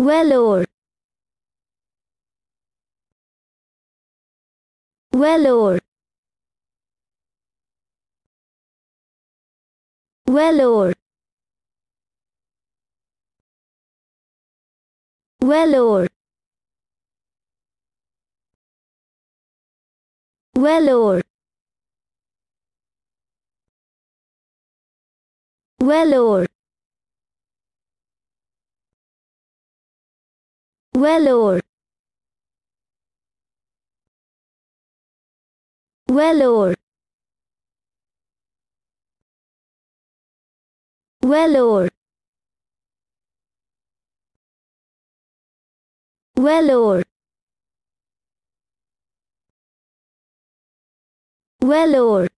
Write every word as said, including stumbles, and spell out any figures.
Velour, velour, velour, velour, velour, velour, velour, velour, velour, velour, velour.